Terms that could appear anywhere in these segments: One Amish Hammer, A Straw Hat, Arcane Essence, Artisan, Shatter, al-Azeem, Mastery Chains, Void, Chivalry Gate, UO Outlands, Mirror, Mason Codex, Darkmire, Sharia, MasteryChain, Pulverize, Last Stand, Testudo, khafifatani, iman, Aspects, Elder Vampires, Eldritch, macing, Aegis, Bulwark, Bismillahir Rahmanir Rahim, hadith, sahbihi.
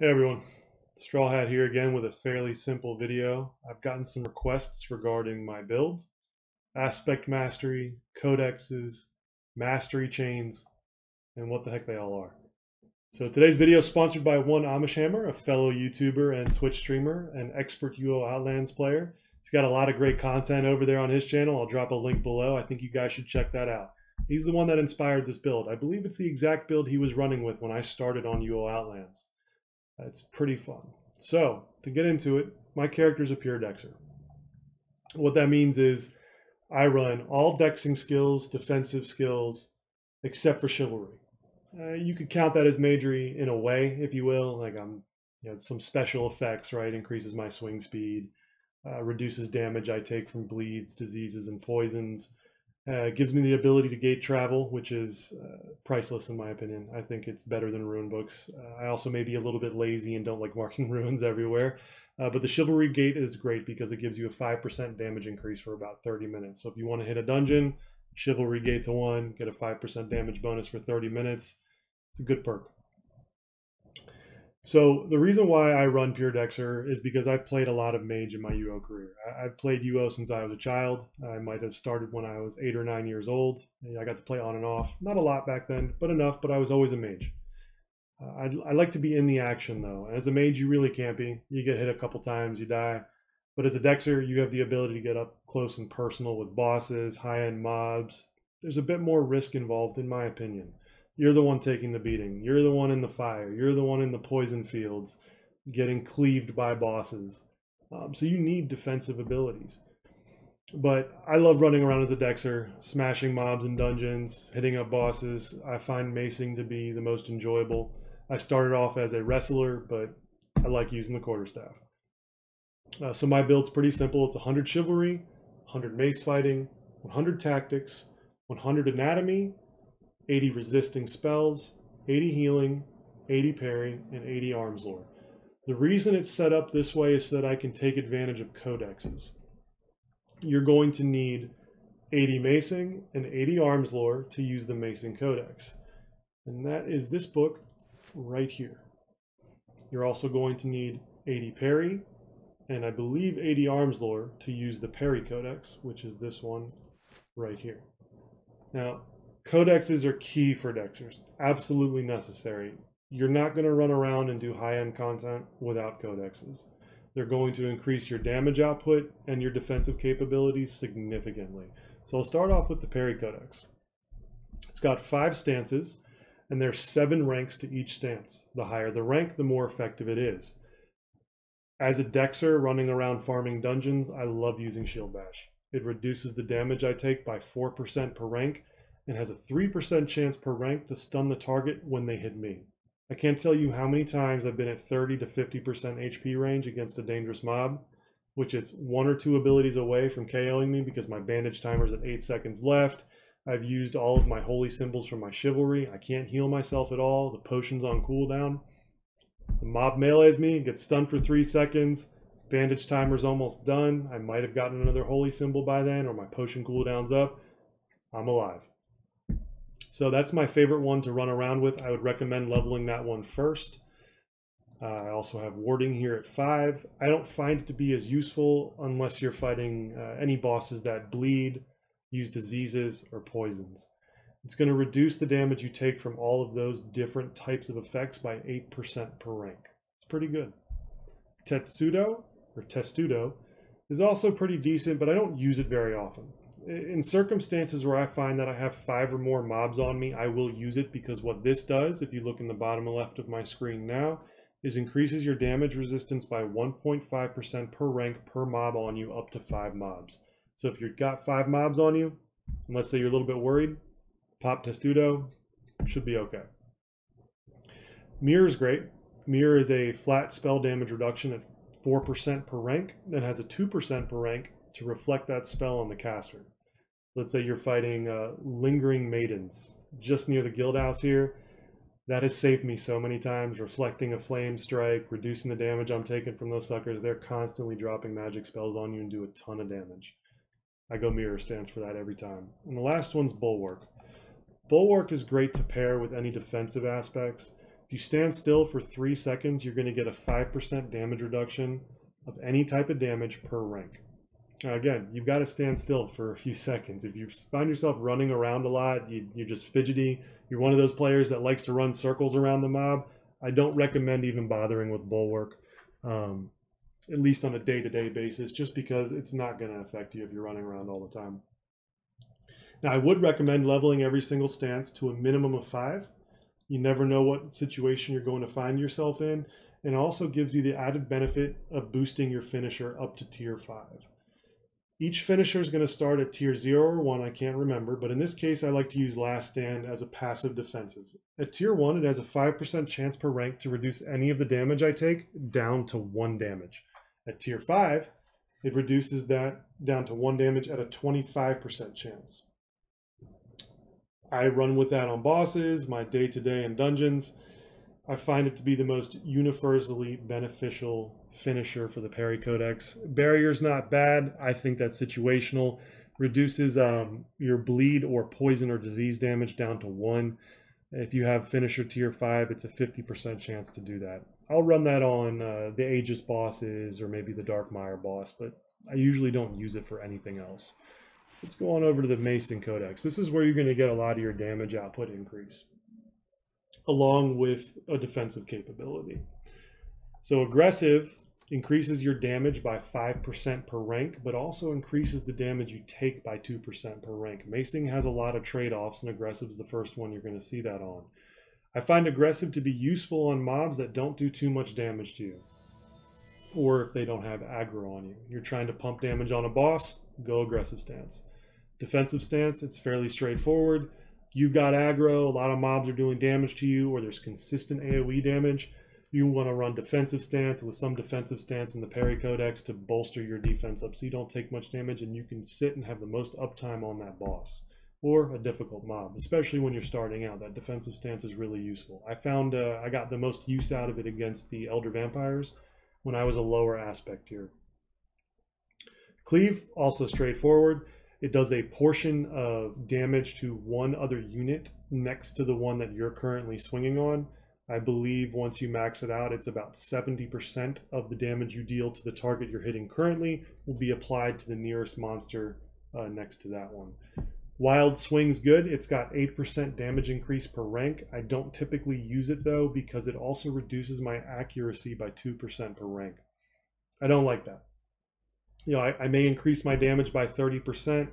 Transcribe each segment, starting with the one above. Hey everyone, Straw Hat here again with a fairly simple video. I've gotten some requests regarding my build, Aspect Mastery, Codexes, Mastery Chains, and what the heck they all are. So today's video is sponsored by One Amish Hammer, a fellow YouTuber and Twitch streamer, an expert UO Outlands player. He's got a lot of great content over there on his channel. I'll drop a link below. I think you guys should check that out. He's the one that inspired this build. I believe it's the exact build he was running with when I started on UO Outlands. It's pretty fun. So, to get into it, my character's a pure Dexxer. What that means is I run all Dexing skills, defensive skills, except for Chivalry. You could count that as majory in a way, if you will. Like some special effects, right? Increases my swing speed, reduces damage I take from bleeds, diseases, and poisons. Gives me the ability to gate travel, which is priceless in my opinion. I think it's better than rune books. I also may be a little bit lazy and don't like marking ruins everywhere. But the Chivalry Gate is great because it gives you a 5% damage increase for about 30 minutes. So if you want to hit a dungeon, Chivalry Gate to 1, get a 5% damage bonus for 30 minutes. It's a good perk. So the reason why I run pure Dexxer is because I've played a lot of mage in my UO career. I've played UO since I was a child. I might have started when I was 8 or 9 years old. I got to play on and off. Not a lot back then, but enough, but I was always a mage. I like to be in the action though. As a mage, you really can't be. You get hit a couple times, you die. But as a Dexxer, you have the ability to get up close and personal with bosses, high-end mobs. There's a bit more risk involved in my opinion. You're the one taking the beating. You're the one in the fire. You're the one in the poison fields getting cleaved by bosses. So you need defensive abilities. But I love running around as a Dexxer, smashing mobs in dungeons, hitting up bosses. I find macing to be the most enjoyable. I started off as a wrestler, but I like using the quarterstaff. So my build's pretty simple. It's 100 Chivalry, 100 mace fighting, 100 tactics, 100 anatomy, 80 resisting spells, 80 healing, 80 parry, and 80 arms lore. The reason it's set up this way is so that I can take advantage of codexes. You're going to need 80 macing and 80 arms lore to use the Mason Codex. And that is this book right here. You're also going to need 80 parry, and I believe 80 arms lore to use the Parry Codex, which is this one right here. Now, codexes are key for Dexxers, absolutely necessary. You're not going to run around and do high-end content without codexes. They're going to increase your damage output and your defensive capabilities significantly. So I'll start off with the Parry Codex. It's got 5 stances, and there's 7 ranks to each stance. The higher the rank, the more effective it is. As a Dexxer running around farming dungeons, I love using Shield Bash. It reduces the damage I take by 4% per rank, and has a 3% chance per rank to stun the target when they hit me. I can't tell you how many times I've been at 30 to 50% HP range against a dangerous mob, which it's 1 or 2 abilities away from KOing me because my bandage timer's at 8 seconds left. I've used all of my holy symbols from my Chivalry. I can't heal myself at all. The potion's on cooldown. The mob melees me, gets stunned for 3 seconds. Bandage timer's almost done. I might have gotten another holy symbol by then, or my potion cooldown's up. I'm alive. So that's my favorite one to run around with. I would recommend leveling that one first. I also have Warding here at 5. I don't find it to be as useful unless you're fighting any bosses that bleed, use diseases, or poisons. It's going to reduce the damage you take from all of those different types of effects by 8% per rank. It's pretty good. Testudo is also pretty decent, but I don't use it very often. In circumstances where I find that I have 5 or more mobs on me, I will use it because what this does, if you look in the bottom left of my screen now, is increases your damage resistance by 1.5% per rank per mob on you up to 5 mobs. So if you've got 5 mobs on you, and let's say you're a little bit worried, pop Testudo, should be okay. Mirror is great. Mirror is a flat spell damage reduction at 4% per rank, and has a 2% per rank to reflect that spell on the caster. Let's say you're fighting Lingering Maidens, just near the guild house here. That has saved me so many times, reflecting a flame strike, reducing the damage I'm taking from those suckers. They're constantly dropping magic spells on you and do a ton of damage. I go Mirror stance for that every time. And the last one's Bulwark. Bulwark is great to pair with any defensive aspects. If you stand still for 3 seconds, you're going to get a 5% damage reduction of any type of damage per rank. Now again, you've got to stand still for a few seconds. If you find yourself running around a lot, you're just fidgety, you're one of those players that likes to run circles around the mob, I don't recommend even bothering with Bulwark, at least on a day-to-day basis, just because it's not going to affect you if you're running around all the time. Now, I would recommend leveling every single stance to a minimum of 5. You never know what situation you're going to find yourself in, and it also gives you the added benefit of boosting your finisher up to tier 5. Each finisher is going to start at tier 0 or 1, I can't remember, but in this case I like to use Last Stand as a passive defensive. At tier 1 it has a 5% chance per rank to reduce any of the damage I take down to 1 damage. At tier 5 it reduces that down to 1 damage at a 25% chance. I run with that on bosses, my day-to-day in dungeons. I find it to be the most universally beneficial finisher for the Parry Codex. Barrier's not bad. I think that's situational. Reduces your bleed or poison or disease damage down to 1. If you have finisher tier 5, it's a 50% chance to do that. I'll run that on the Aegis bosses or maybe the Darkmire boss, but I usually don't use it for anything else. Let's go on over to the Mason Codex. This is where you're going to get a lot of your damage output increase, along with a defensive capability. So aggressive increases your damage by 5% per rank, but also increases the damage you take by 2% per rank. Macing has a lot of trade-offs, and aggressive is the first one you're going to see that on. I find aggressive to be useful on mobs that don't do too much damage to you, or if they don't have aggro on you. You're trying to pump damage on a boss, go aggressive stance. Defensive stance, it's fairly straightforward. You've got aggro, a lot of mobs are doing damage to you, or there's consistent AoE damage. You want to run defensive stance with some defensive stance in the Parry Codex to bolster your defense up so you don't take much damage and you can sit and have the most uptime on that boss or a difficult mob, especially when you're starting out. That defensive stance is really useful. I found I got the most use out of it against the Elder Vampires when I was a lower aspect tier. Cleave, also straightforward. It does a portion of damage to one other unit next to the one that you're currently swinging on. I believe once you max it out, it's about 70% of the damage you deal to the target you're hitting currently will be applied to the nearest monster next to that one. Wild Swing's good. It's got 8% damage increase per rank. I don't typically use it though because it also reduces my accuracy by 2% per rank. I don't like that. You know, I may increase my damage by 30%.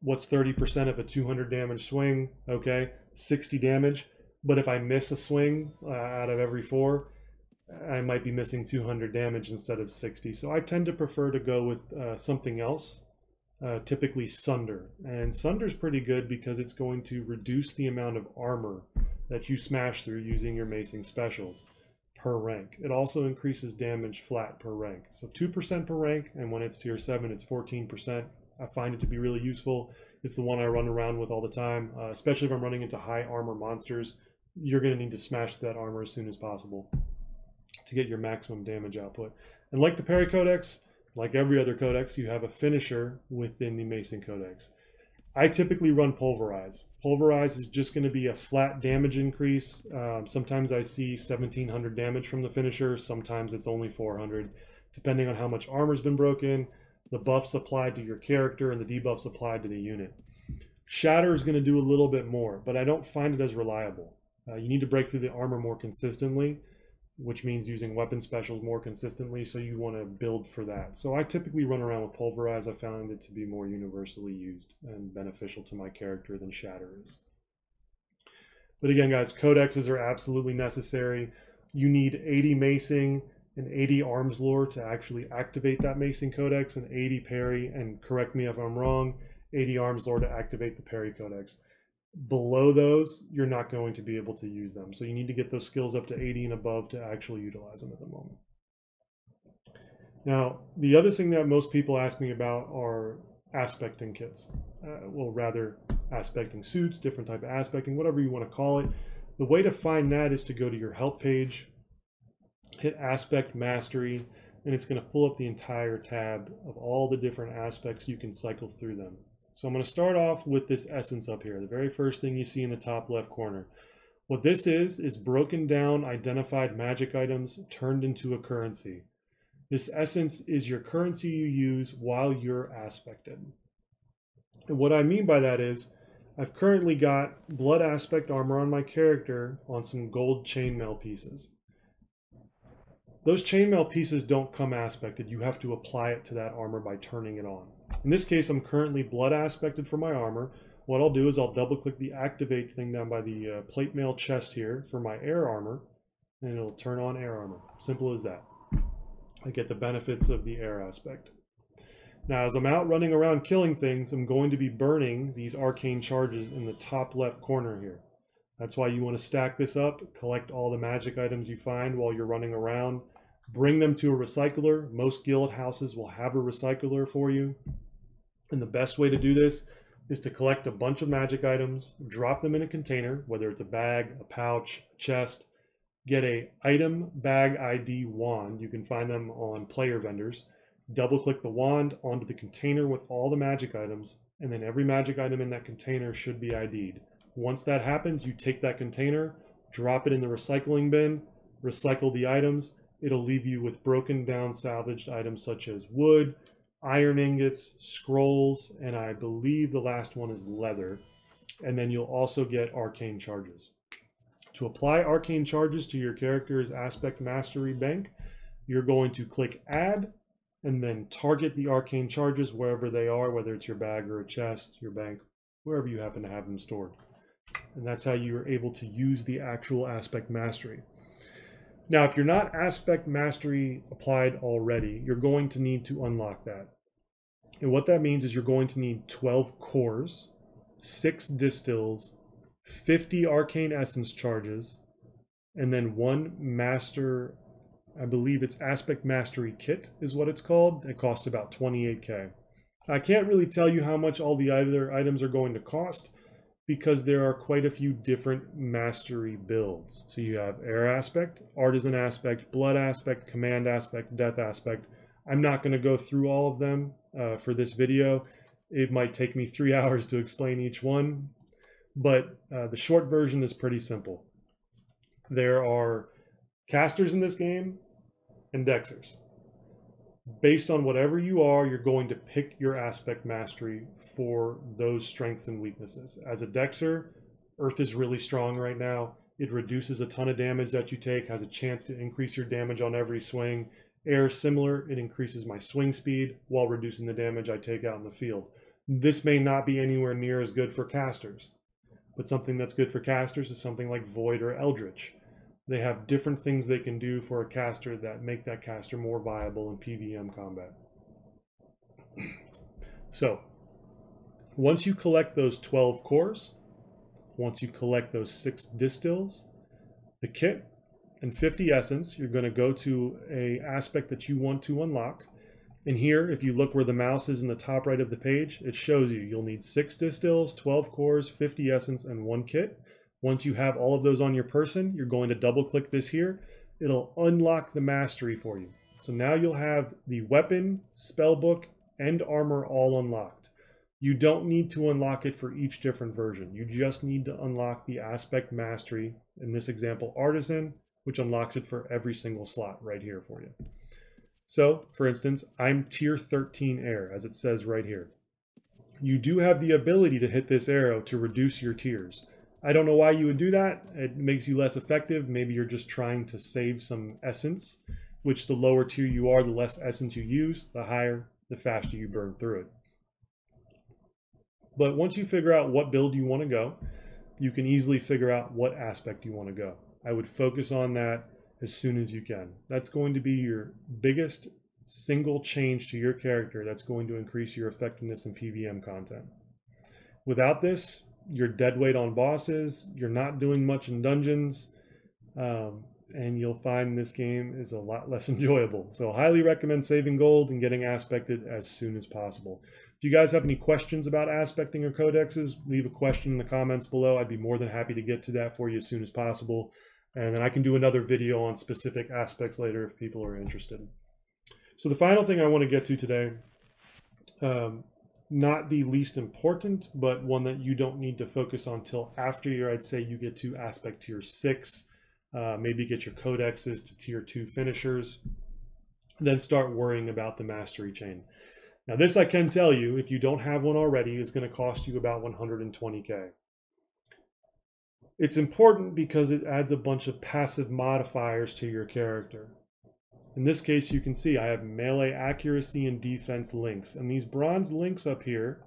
What's 30% of a 200 damage swing? Okay, 60 damage. But if I miss a swing out of every 4, I might be missing 200 damage instead of 60. So I tend to prefer to go with something else, typically Sunder. And Sunder's pretty good because it's going to reduce the amount of armor that you smash through using your macing specials per rank. It also increases damage flat per rank. So 2% per rank, and when it's tier 7, it's 14%. I find it to be really useful. It's the one I run around with all the time, especially if I'm running into high armor monsters. You're going to need to smash that armor as soon as possible to get your maximum damage output. And like the Parry Codex, like every other codex, you have a finisher within the Mason Codex. I typically run Pulverize. Pulverize is just going to be a flat damage increase. Sometimes I see 1,700 damage from the finisher. Sometimes it's only 400, depending on how much armor's been broken, the buffs applied to your character, and the debuffs applied to the unit. Shatter is going to do a little bit more, but I don't find it as reliable. You need to break through the armor more consistently, which means using weapon specials more consistently, so you want to build for that. So I typically run around with Pulverize. I found it to be more universally used and beneficial to my character than Shatter is. But again, guys, codexes are absolutely necessary. You need 80 macing and 80 arms lore to actually activate that Mason Codex, and 80 parry, and correct me if I'm wrong, 80 arms lore to activate the Parry Codex. Below those, you're not going to be able to use them. So you need to get those skills up to 80 and above to actually utilize them at the moment. Now, the other thing that most people ask me about are aspecting kits. Well, rather aspecting suits, different type of aspecting, whatever you want to call it. The way to find that is to go to your help page, hit Aspect Mastery, and it's going to pull up the entire tab of all the different aspects. You can cycle through them. So I'm going to start off with this essence up here, the very first thing you see in the top left corner. What this is broken down identified magic items turned into a currency. This essence is your currency you use while you're aspected. And what I mean by that is, I've currently got blood aspect armor on my character on some gold chainmail pieces. Those chainmail pieces don't come aspected. You have to apply it to that armor by turning it on. In this case, I'm currently blood aspected for my armor. What I'll do is I'll double click the activate thing down by the plate mail chest here for my air armor, and it'll turn on air armor. Simple as that. I get the benefits of the air aspect. Now, as I'm out running around killing things, I'm going to be burning these arcane charges in the top left corner here. That's why you want to stack this up, collect all the magic items you find while you're running around, bring them to a recycler. Most guild houses will have a recycler for you. And the best way to do this is to collect a bunch of magic items, drop them in a container, whether it's a bag, a pouch, a chest, get a item bag ID wand. You can find them on player vendors. Double click the wand onto the container with all the magic items, and then every magic item in that container should be ID'd. Once that happens, you take that container, drop it in the recycling bin, recycle the items. It'll leave you with broken down salvaged items such as wood, iron ingots, scrolls, and I believe the last one is leather. And then you'll also get arcane charges. To apply arcane charges to your character's Aspect Mastery bank, you're going to click add, and then target the arcane charges wherever they are, whether it's your bag or a chest, your bank, wherever you happen to have them stored. And that's how you're able to use the actual Aspect Mastery. Now, if you're not Aspect Mastery applied already, you're going to need to unlock that. And what that means is you're going to need 12 cores, 6 distills, 50 arcane essence charges, and then one master, I believe it's Aspect Mastery Kit is what it's called. It costs about 28K. I can't really tell you how much all the other items are going to cost because there are quite a few different mastery builds. So you have air aspect, artisan aspect, blood aspect, command aspect, death aspect. I'm not going to go through all of them for this video. It might take me 3 hours to explain each one, but the short version is pretty simple. There are casters in this game and Dexxers. Based on whatever you are, you're going to pick your Aspect Mastery for those strengths and weaknesses. As a Dexxer, Earth is really strong right now. It reduces a ton of damage that you take, has a chance to increase your damage on every swing. Air is similar, it increases my swing speed while reducing the damage I take out in the field. This may not be anywhere near as good for casters, but something that's good for casters is something like Void or Eldritch. They have different things they can do for a caster that make that caster more viable in PvM combat. So, once you collect those 12 cores, once you collect those 6 distills, the kit, and 50 essence, you're going to go to an aspect that you want to unlock. And here, if you look where the mouse is in the top right of the page, it shows you you'll need 6 distills, 12 cores, 50 essence, and 1 kit. Once you have all of those on your person, you're going to double click this here. It'll unlock the mastery for you. So now you'll have the weapon, spellbook, and armor all unlocked. You don't need to unlock it for each different version. You just need to unlock the Aspect Mastery, in this example, Artisan, which unlocks it for every single slot right here for you. So, for instance, I'm tier 13 air, as it says right here. You do have the ability to hit this arrow to reduce your tiers. I don't know why you would do that. It makes you less effective. Maybe you're just trying to save some essence, which the lower tier you are, the less essence you use, the higher, the faster you burn through it. But once you figure out what build you want to go, you can easily figure out what aspect you want to go. I would focus on that as soon as you can. That's going to be your biggest single change to your character that's going to increase your effectiveness in PvM content. Without this, you're dead weight on bosses, you're not doing much in dungeons, and you'll find this game is a lot less enjoyable. So highly recommend saving gold and getting aspected as soon as possible. If you guys have any questions about aspecting or codexes, leave a question in the comments below. I'd be more than happy to get to that for you as soon as possible. And then I can do another video on specific aspects later if people are interested. So the final thing I want to get to today not the least important, but one that you don't need to focus on till after your, I'd say you get to Aspect Tier 6, maybe get your Codexes to Tier 2 finishers, then start worrying about the Mastery Chain. Now this I can tell you, if you don't have one already, is going to cost you about 120k. It's important because it adds a bunch of passive modifiers to your character. In this case, you can see I have melee accuracy and defense links, and these bronze links up here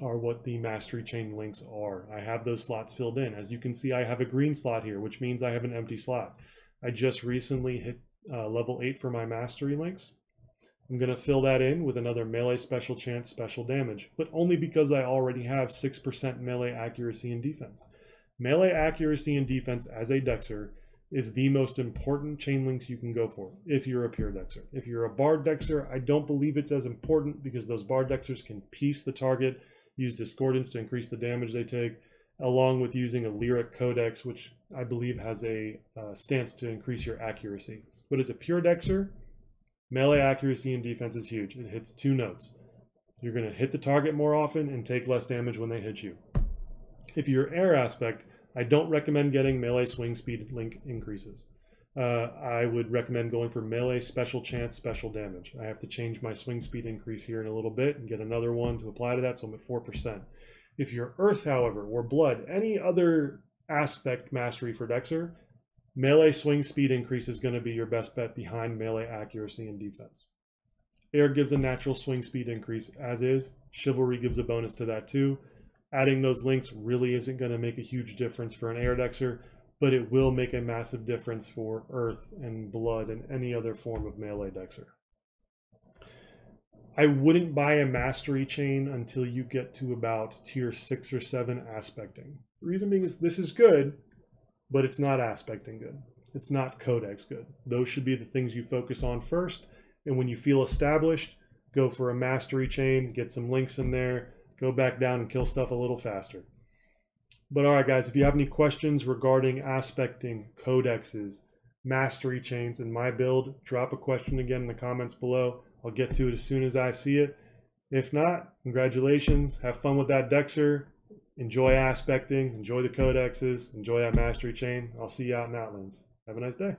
are what the Mastery Chain links are. I have those slots filled in. As you can see, I have a green slot here, which means I have an empty slot. I just recently hit level 8 for my mastery links. I'm going to fill that in with another melee special chance, special damage, but only because I already have 6% melee accuracy and defense. Melee accuracy and defense as a Dexxer is the most important chain links you can go for if you're a pure Dexxer. If you're a Bard Dexxer, I don't believe it's as important because those Bard Dexxers can piece the target, use Discordance to increase the damage they take, along with using a Lyric Codex, which I believe has a stance to increase your accuracy. But as a pure Dexxer, melee accuracy and defense is huge. It hits two notes. You're going to hit the target more often and take less damage when they hit you. If you're air aspect, I don't recommend getting melee swing speed link increases. I would recommend going for melee special chance, special damage. I have to change my swing speed increase here in a little bit and get another one to apply to that, so I'm at 4%. If you're earth, however, or blood, any other aspect mastery for Dexxer, melee swing speed increase is going to be your best bet behind melee accuracy and defense. Air gives a natural swing speed increase as is. Chivalry gives a bonus to that too. Adding those links really isn't going to make a huge difference for an air Dexxer, but it will make a massive difference for earth and blood and any other form of melee Dexxer. I wouldn't buy a mastery chain until you get to about tier 6 or 7 aspecting. The reason being is this is good, but it's not aspecting good. It's not codex good. Those should be the things you focus on first, and when you feel established, go for a mastery chain, get some links in there, go back down and kill stuff a little faster. But all right, guys, if you have any questions regarding aspecting, codexes, mastery chains, and my build, drop a question again in the comments below. I'll get to it as soon as I see it. If not, congratulations. Have fun with that Dexxer. Enjoy aspecting, enjoy the codexes, enjoy that mastery chain. I'll see you out in Outlands. Have a nice day.